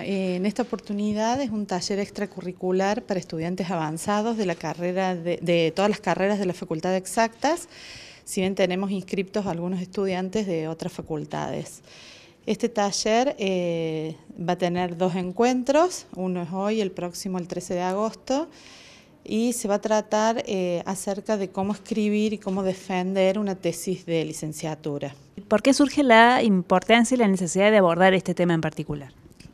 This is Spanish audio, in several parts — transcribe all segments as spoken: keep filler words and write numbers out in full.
Bueno, en esta oportunidad es un taller extracurricular para estudiantes avanzados de la carrera de, de todas las carreras de la Facultad de Exactas, si bien tenemos inscriptos algunos estudiantes de otras facultades. Este taller eh, va a tener dos encuentros, uno es hoy, el próximo el trece de agosto, y se va a tratar eh, acerca de cómo escribir y cómo defender una tesis de licenciatura. ¿Por qué surge la importancia y la necesidad de abordar este tema en particular?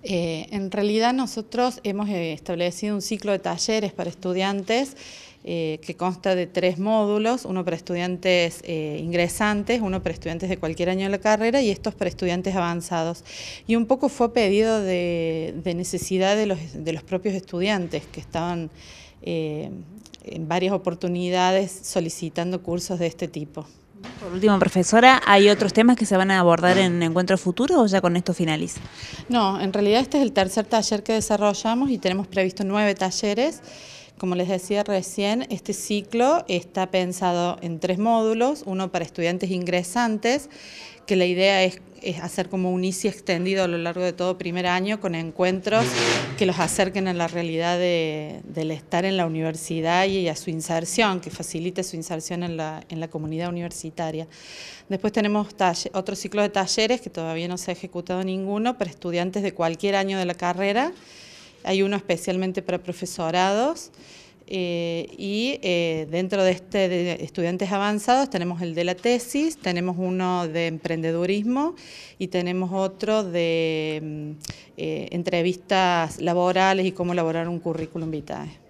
Eh, en realidad nosotros hemos establecido un ciclo de talleres para estudiantes eh, que consta de tres módulos, uno para estudiantes eh, ingresantes, uno para estudiantes de cualquier año de la carrera y estos para estudiantes avanzados. Y un poco fue pedido de, de necesidad de los, de los propios estudiantes que estaban eh, en varias oportunidades solicitando cursos de este tipo. Por último, profesora, ¿hay otros temas que se van a abordar en encuentros futuros o ya con esto finaliza? No, en realidad este es el tercer taller que desarrollamos y tenemos previsto nueve talleres. Como les decía recién, este ciclo está pensado en tres módulos, uno para estudiantes ingresantes, que la idea es, es hacer como un I C I extendido a lo largo de todo primer año con encuentros que los acerquen a la realidad de, del estar en la universidad y a su inserción, que facilite su inserción en la, en la comunidad universitaria. Después tenemos talle, otro ciclo de talleres que todavía no se ha ejecutado ninguno para estudiantes de cualquier año de la carrera. Hay uno especialmente para profesorados eh, y eh, dentro de este de estudiantes avanzados tenemos el de la tesis, tenemos uno de emprendedurismo y tenemos otro de eh, entrevistas laborales y cómo elaborar un currículum vitae.